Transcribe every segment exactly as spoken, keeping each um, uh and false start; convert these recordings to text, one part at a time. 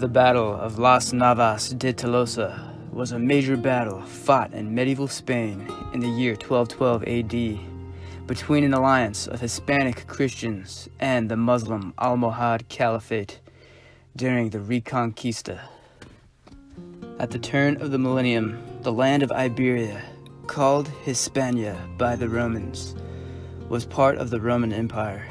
The Battle of Las Navas de Tolosa was a major battle fought in medieval Spain in the year twelve twelve A D between an alliance of Hispanic Christians and the Muslim Almohad Caliphate during the Reconquista. At the turn of the millennium, the land of Iberia, called Hispania by the Romans, was part of the Roman Empire.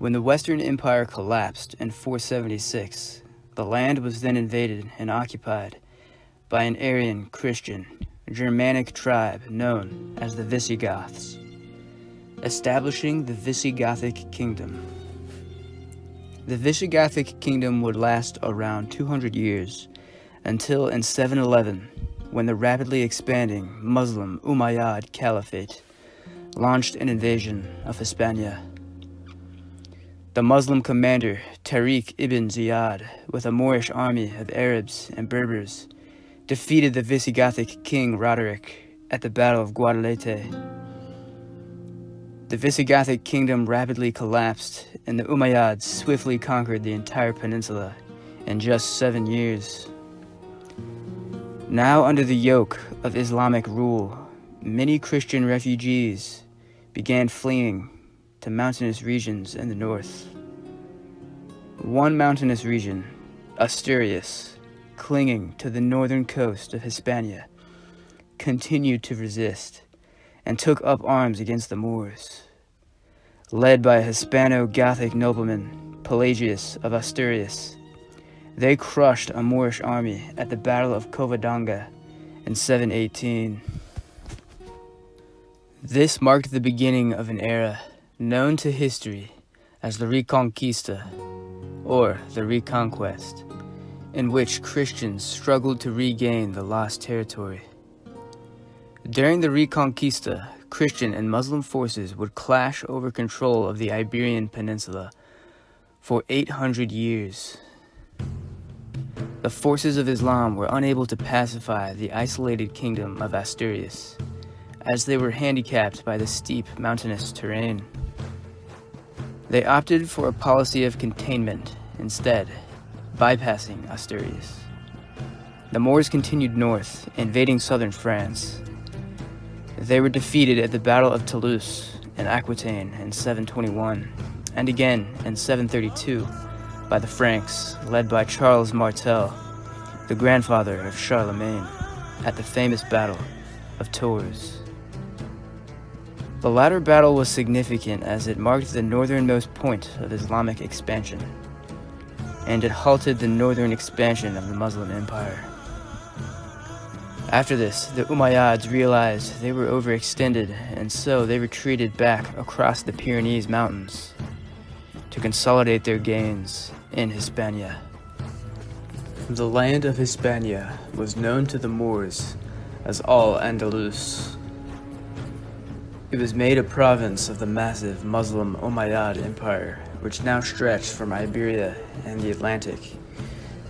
When the Western Empire collapsed in four seventy-six, the land was then invaded and occupied by an Arian Christian Germanic tribe known as the Visigoths, establishing the Visigothic Kingdom. The Visigothic Kingdom would last around two hundred years until in seven eleven, when the rapidly expanding Muslim Umayyad Caliphate launched an invasion of Hispania. The Muslim commander Tariq ibn Ziyad, with a Moorish army of Arabs and Berbers, defeated the Visigothic king Roderick at the Battle of Guadalete. The Visigothic kingdom rapidly collapsed, and the Umayyads swiftly conquered the entire peninsula in just seven years. Now under the yoke of Islamic rule, many Christian refugees began fleeing to mountainous regions in the north. One mountainous region, Asturias, clinging to the northern coast of Hispania, continued to resist and took up arms against the Moors. Led by a Hispano-Gothic nobleman, Pelagius of Asturias, they crushed a Moorish army at the Battle of Covadonga in seven eighteen. This marked the beginning of an era known to history as the Reconquista, or the Reconquest, in which Christians struggled to regain the lost territory. During the Reconquista, Christian and Muslim forces would clash over control of the Iberian Peninsula for eight hundred years. The forces of Islam were unable to pacify the isolated kingdom of Asturias, as they were handicapped by the steep mountainous terrain. They opted for a policy of containment instead, bypassing Asturias. The Moors continued north, invading southern France. They were defeated at the Battle of Toulouse and Aquitaine in seven twenty-one, and again in seven thirty-two by the Franks, led by Charles Martel, the grandfather of Charlemagne, at the famous Battle of Tours. The latter battle was significant as it marked the northernmost point of Islamic expansion, and it halted the northern expansion of the Muslim Empire. After this, the Umayyads realized they were overextended, and so they retreated back across the Pyrenees Mountains to consolidate their gains in Hispania. The land of Hispania was known to the Moors as Al-Andalus. It was made a province of the massive Muslim Umayyad Empire, which now stretched from Iberia and the Atlantic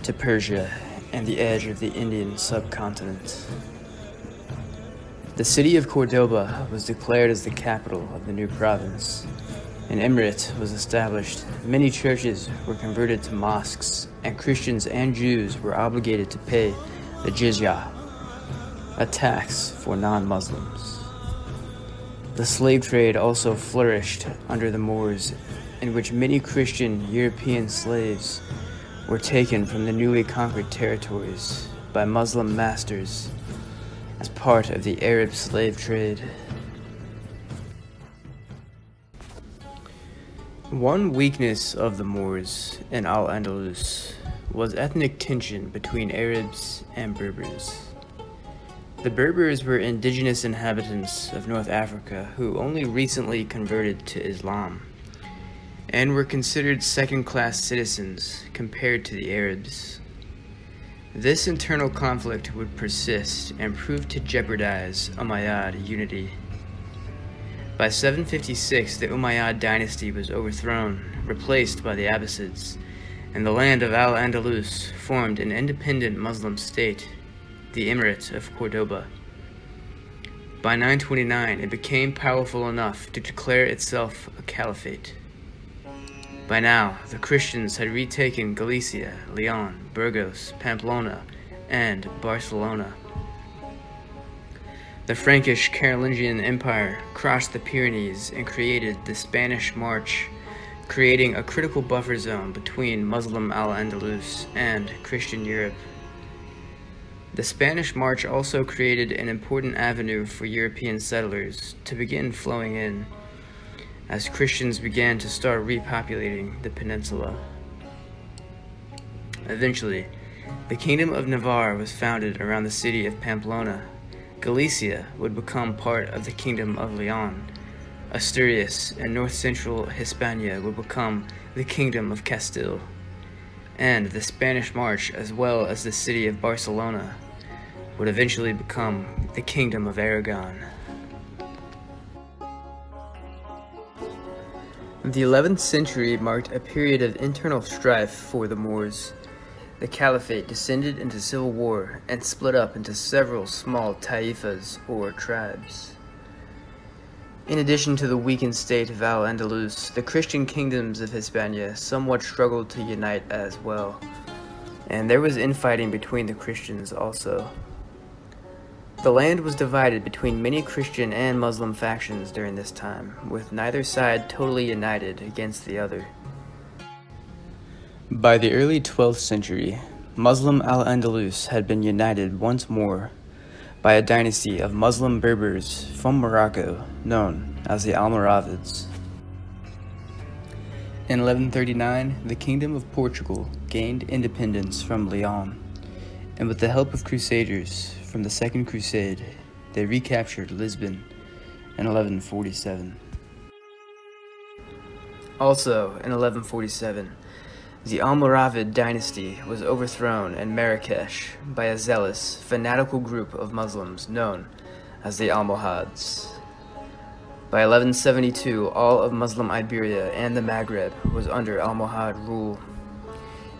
to Persia and the edge of the Indian subcontinent. The city of Cordoba was declared as the capital of the new province. An emirate was established, many churches were converted to mosques, and Christians and Jews were obligated to pay the jizya, a tax for non-Muslims. The slave trade also flourished under the Moors, in which many Christian European slaves were taken from the newly conquered territories by Muslim masters as part of the Arab slave trade. One weakness of the Moors in Al-Andalus was ethnic tension between Arabs and Berbers. The Berbers were indigenous inhabitants of North Africa who only recently converted to Islam and were considered second-class citizens compared to the Arabs. This internal conflict would persist and prove to jeopardize Umayyad unity. By seven fifty-six, the Umayyad dynasty was overthrown, replaced by the Abbasids, and the land of Al-Andalus formed an independent Muslim state, the Emirate of Cordoba. By nine twenty-nine, it became powerful enough to declare itself a caliphate. By now, the Christians had retaken Galicia, Leon, Burgos, Pamplona, and Barcelona. The Frankish Carolingian Empire crossed the Pyrenees and created the Spanish March, creating a critical buffer zone between Muslim Al-Andalus and Christian Europe. The Spanish March also created an important avenue for European settlers to begin flowing in, as Christians began to start repopulating the peninsula. Eventually, the Kingdom of Navarre was founded around the city of Pamplona. Galicia would become part of the Kingdom of Leon. Asturias and north-central Hispania would become the Kingdom of Castile. And the Spanish March, as well as the city of Barcelona, would eventually become the Kingdom of Aragon. The eleventh century marked a period of internal strife for the Moors. The Caliphate descended into civil war and split up into several small taifas or tribes. In addition to the weakened state of Al-Andalus, the Christian kingdoms of Hispania somewhat struggled to unite as well, and there was infighting between the Christians also. The land was divided between many Christian and Muslim factions during this time, with neither side totally united against the other. By the early twelfth century, Muslim Al-Andalus had been united once more by a dynasty of Muslim Berbers from Morocco known as the Almoravids. In eleven thirty-nine, the Kingdom of Portugal gained independence from Leon, and with the help of crusaders from the Second Crusade, they recaptured Lisbon in eleven forty-seven. Also in eleven forty-seven, the Almoravid dynasty was overthrown in Marrakesh by a zealous, fanatical group of Muslims known as the Almohads. By eleven seventy-two, all of Muslim Iberia and the Maghreb was under Almohad rule.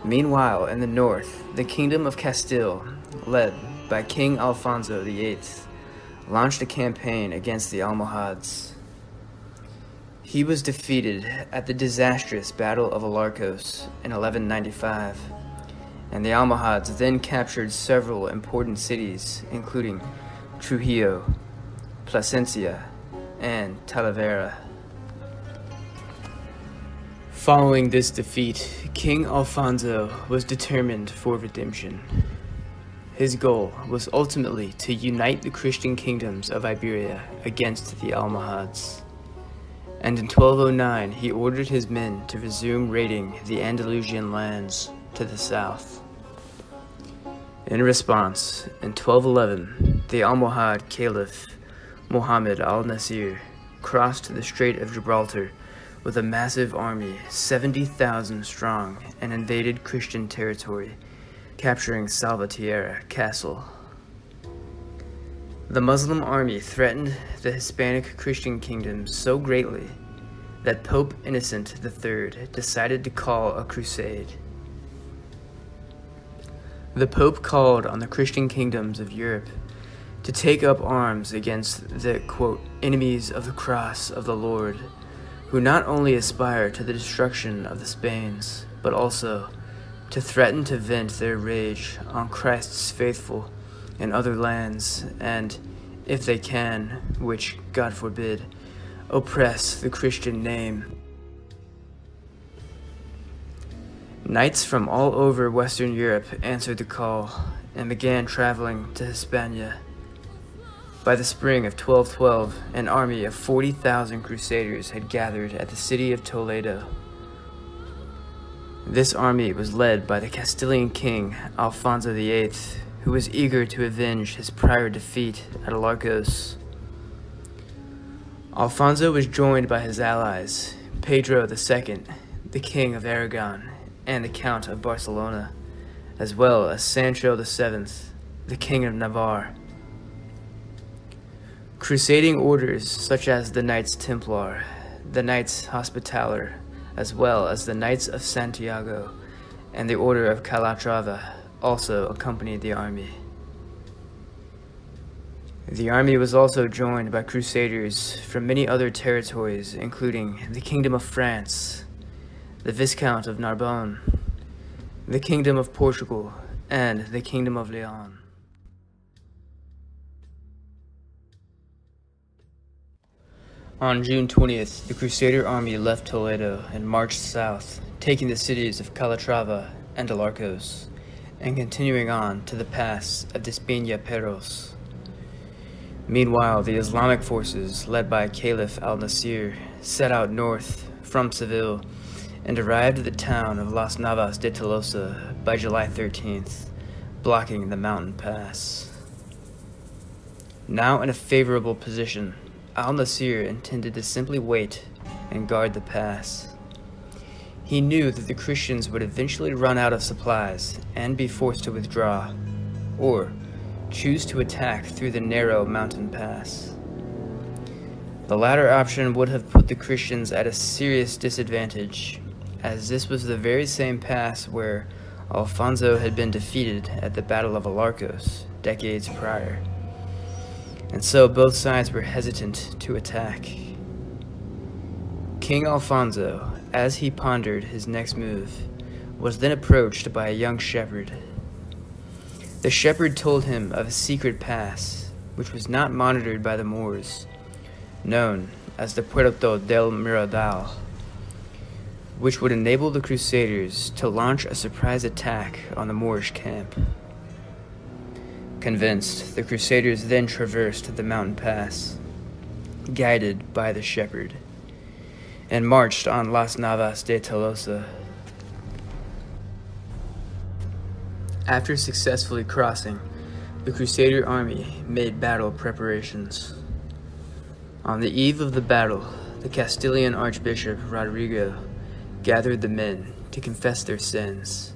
Meanwhile, in the north, the Kingdom of Castile, led by King Alfonso the eighth, launched a campaign against the Almohads. He was defeated at the disastrous Battle of Alarcos in eleven ninety-five, and the Almohads then captured several important cities, including Trujillo, Plasencia, and Talavera. Following this defeat, King Alfonso was determined for redemption. His goal was ultimately to unite the Christian kingdoms of Iberia against the Almohads. And in twelve oh nine, he ordered his men to resume raiding the Andalusian lands to the south. In response, in twelve eleven, the Almohad Caliph Muhammad al-Nasir crossed the Strait of Gibraltar with a massive army seventy thousand strong and invaded Christian territory, capturing Salvatierra Castle. The Muslim army threatened the Hispanic Christian kingdom so greatly that Pope Innocent the third decided to call a crusade. The Pope called on the Christian kingdoms of Europe to take up arms against the, quote, enemies of the cross of the Lord, who not only aspire to the destruction of the Spains, but also to threaten to vent their rage on Christ's faithful in other lands, and, if they can, which, God forbid, oppress the Christian name. Knights from all over Western Europe answered the call and began traveling to Hispania. By the spring of twelve twelve, an army of forty thousand crusaders had gathered at the city of Toledo. This army was led by the Castilian king, Alfonso the eighth, who was eager to avenge his prior defeat at Alarcos. Alfonso was joined by his allies, Pedro the second, the King of Aragon, and the Count of Barcelona, as well as Sancho the seventh, the King of Navarre. Crusading orders such as the Knights Templar, the Knights Hospitaller, as well as the Knights of Santiago, and the Order of Calatrava also accompanied the army. The army was also joined by crusaders from many other territories, including the Kingdom of France, the Viscount of Narbonne, the Kingdom of Portugal, and the Kingdom of Leon. On June twentieth, the Crusader army left Toledo and marched south, taking the cities of Calatrava and Alarcos, and continuing on to the pass of Despina Peros. Meanwhile, the Islamic forces, led by Caliph al-Nasir, set out north from Seville and arrived at the town of Las Navas de Tolosa by July thirteenth, blocking the mountain pass. Now in a favorable position, al-Nasir intended to simply wait and guard the pass. He knew that the Christians would eventually run out of supplies and be forced to withdraw, or choose to attack through the narrow mountain pass. The latter option would have put the Christians at a serious disadvantage, as this was the very same pass where Alfonso had been defeated at the Battle of Alarcos decades prior. And so both sides were hesitant to attack. King Alfonso, as he pondered his next move, was then approached by a young shepherd. The shepherd told him of a secret pass, which was not monitored by the Moors, known as the Puerto del Miradal, which would enable the Crusaders to launch a surprise attack on the Moorish camp. Convinced, the Crusaders then traversed the mountain pass, guided by the shepherd, and marched on Las Navas de Tolosa. After successfully crossing, the Crusader army made battle preparations. On the eve of the battle, the Castilian Archbishop Rodrigo gathered the men to confess their sins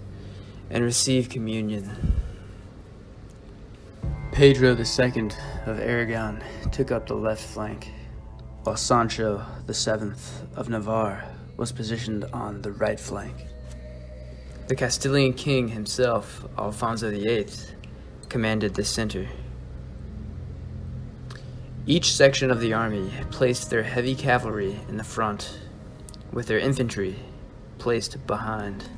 and receive communion. Pedro the second of Aragon took up the left flank, while Sancho the seventh of Navarre was positioned on the right flank. The Castilian king himself, Alfonso the eighth, commanded the center. Each section of the army placed their heavy cavalry in the front, with their infantry placed behind.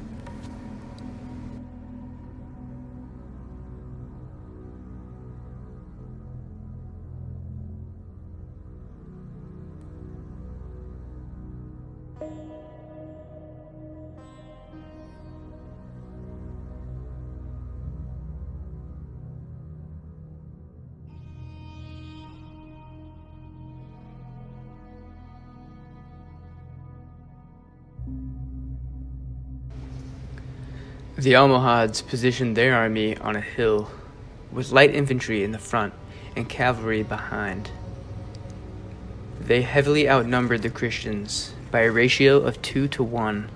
The Almohads positioned their army on a hill, with light infantry in the front and cavalry behind. They heavily outnumbered the Christians by a ratio of two to one.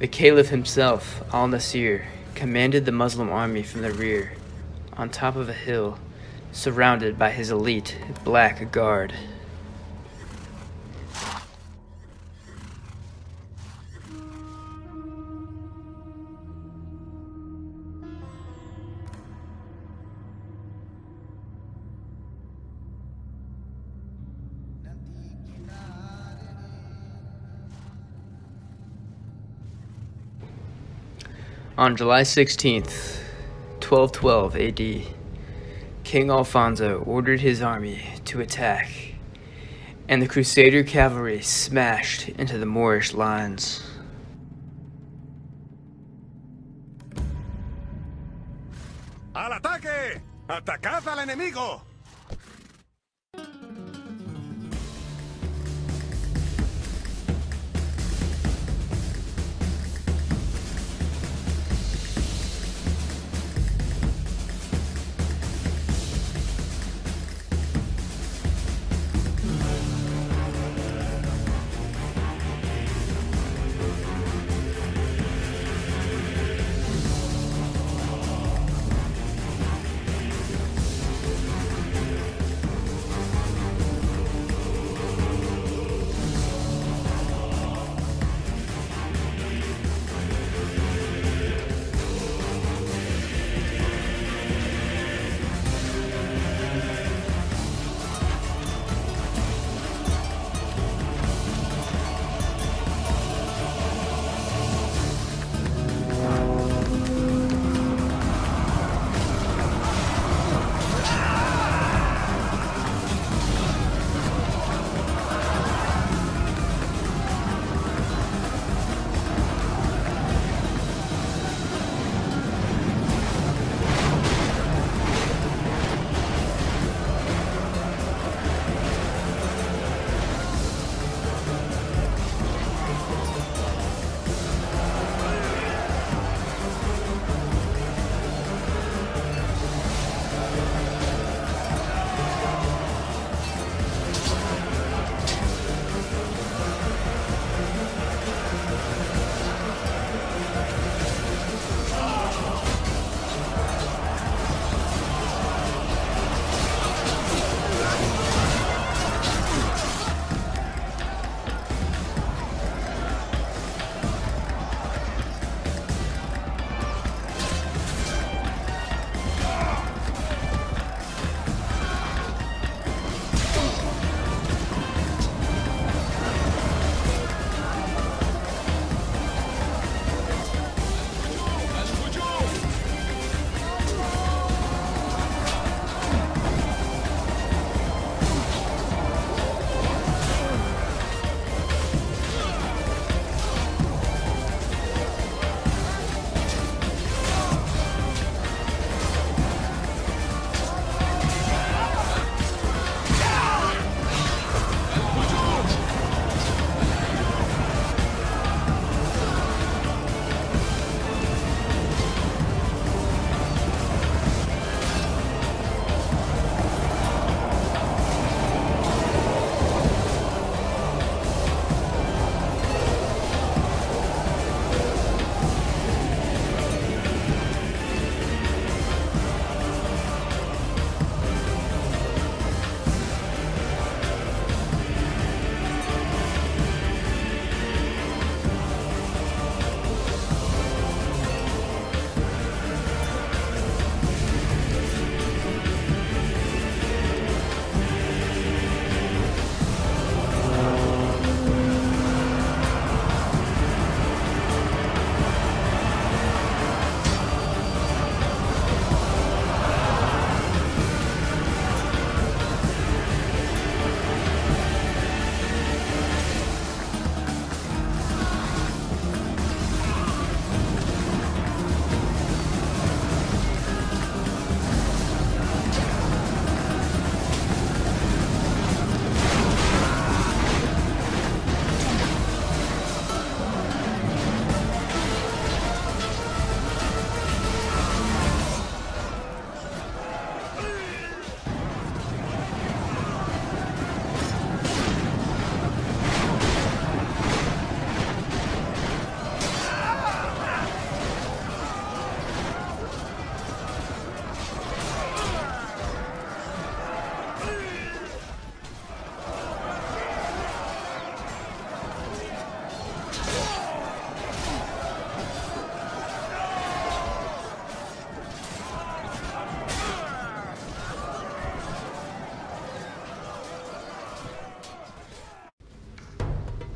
The Caliph himself, al-Nasir, commanded the Muslim army from the rear, on top of a hill, surrounded by his elite black guard. On July sixteenth, twelve twelve A D, King Alfonso ordered his army to attack, and the Crusader cavalry smashed into the Moorish lines. ¡Al ataque! ¡Atacad al enemigo!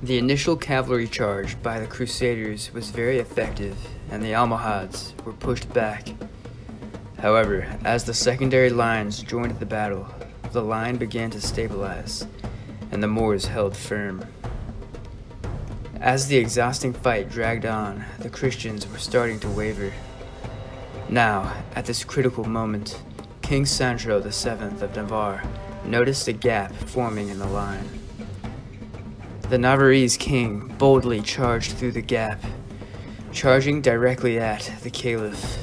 The initial cavalry charge by the Crusaders was very effective, and the Almohads were pushed back. However, as the secondary lines joined the battle, the line began to stabilize, and the Moors held firm. As the exhausting fight dragged on, the Christians were starting to waver. Now, at this critical moment, King Sancho the seventh of Navarre noticed a gap forming in the line. The Navarrese king boldly charged through the gap, charging directly at the Caliph.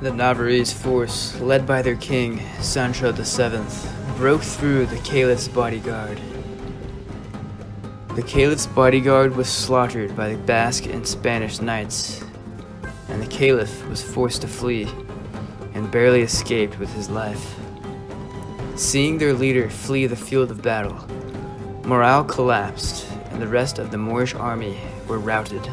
The Navarrese force, led by their king, Sancho the seventh, broke through the Caliph's bodyguard. The Caliph's bodyguard was slaughtered by the Basque and Spanish knights, and the Caliph was forced to flee, and barely escaped with his life. Seeing their leader flee the field of battle, morale collapsed, and the rest of the Moorish army were routed.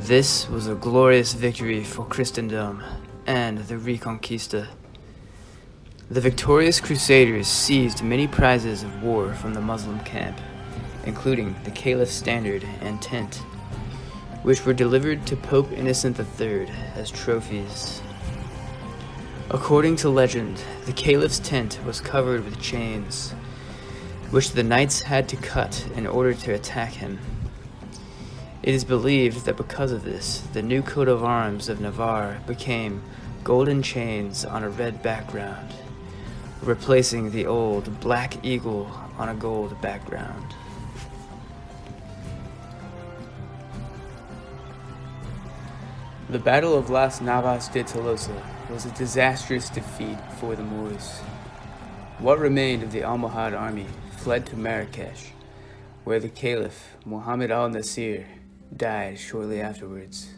This was a glorious victory for Christendom and the Reconquista. The victorious Crusaders seized many prizes of war from the Muslim camp, including the Caliph's standard and tent, which were delivered to Pope Innocent the third as trophies. According to legend, the Caliph's tent was covered with chains, which the knights had to cut in order to attack him. It is believed that because of this, the new coat of arms of Navarre became golden chains on a red background, replacing the old black eagle on a gold background. The Battle of Las Navas de Tolosa was a disastrous defeat for the Moors. What remained of the Almohad army fled to Marrakesh, where the Caliph, Muhammad al-Nasir, died shortly afterwards.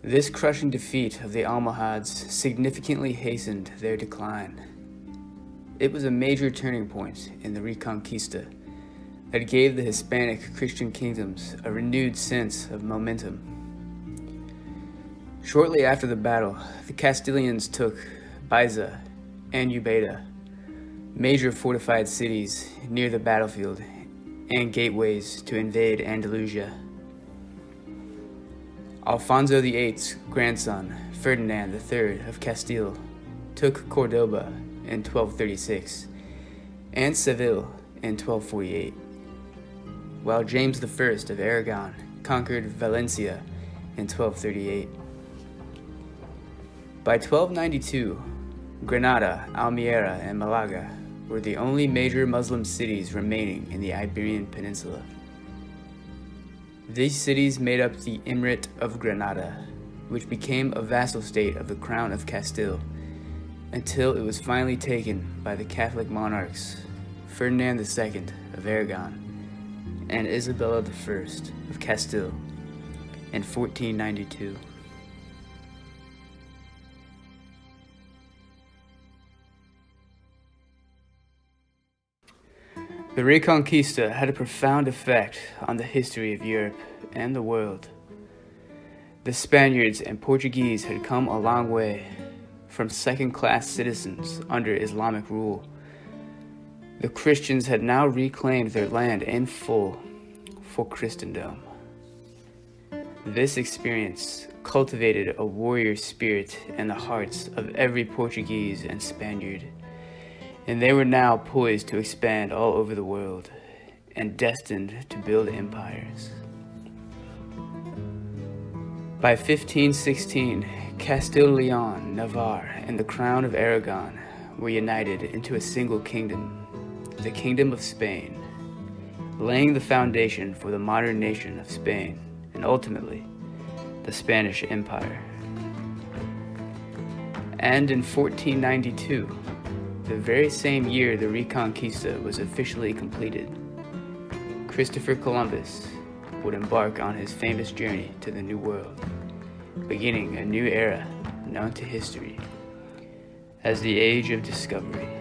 This crushing defeat of the Almohads significantly hastened their decline. It was a major turning point in the Reconquista that gave the Hispanic Christian kingdoms a renewed sense of momentum. Shortly after the battle, the Castilians took Baeza and Ubeda, major fortified cities near the battlefield and gateways to invade Andalusia. Alfonso the eighth's grandson, Ferdinand the third of Castile, took Cordoba in twelve thirty-six and Seville in twelve forty-eight, while James the first of Aragon conquered Valencia in twelve thirty-eight. By twelve ninety-two, Granada, Almería, and Malaga were the only major Muslim cities remaining in the Iberian Peninsula. These cities made up the Emirate of Granada, which became a vassal state of the Crown of Castile, until it was finally taken by the Catholic monarchs Ferdinand the Second of Aragon, and Isabella the First of Castile in fourteen ninety-two. The Reconquista had a profound effect on the history of Europe and the world. The Spaniards and Portuguese had come a long way from second-class citizens under Islamic rule. The Christians had now reclaimed their land in full for Christendom. This experience cultivated a warrior spirit in the hearts of every Portuguese and Spaniard, and they were now poised to expand all over the world and destined to build empires. By fifteen sixteen, Castile-Leon, Navarre, and the Crown of Aragon were united into a single kingdom, the Kingdom of Spain, laying the foundation for the modern nation of Spain and ultimately the Spanish Empire. And in fourteen ninety-two, the very same year the Reconquista was officially completed, Christopher Columbus would embark on his famous journey to the New World, beginning a new era known to history as the Age of Discovery.